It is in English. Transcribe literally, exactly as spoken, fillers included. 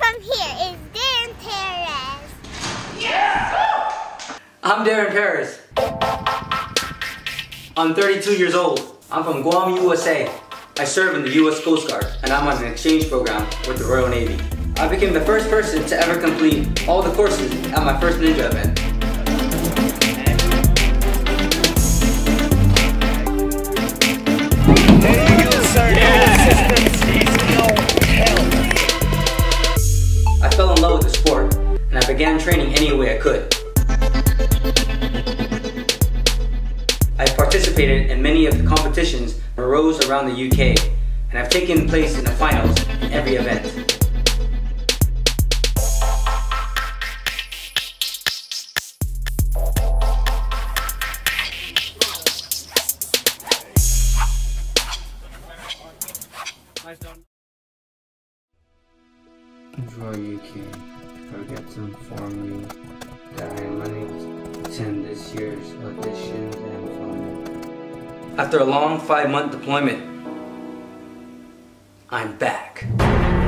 from here is Deren Perez. Yes! I'm Deren Perez. I'm thirty-two years old. I'm from Guam, U S A. I serve in the U S Coast Guard, and I'm on an exchange program with the Royal Navy. I became the first person to ever complete all the courses at my first Ninja event. There you go, sir. Yeah. I fell in love with the sport, and I began training any way I could. I've participated in many of the competitions that arose around the U K, and I've taken place in the finals in every event. Ninja Warrior U K, I forget to inform you that I am unable to attend this year's auditions and filming. After a long five month deployment, I'm back.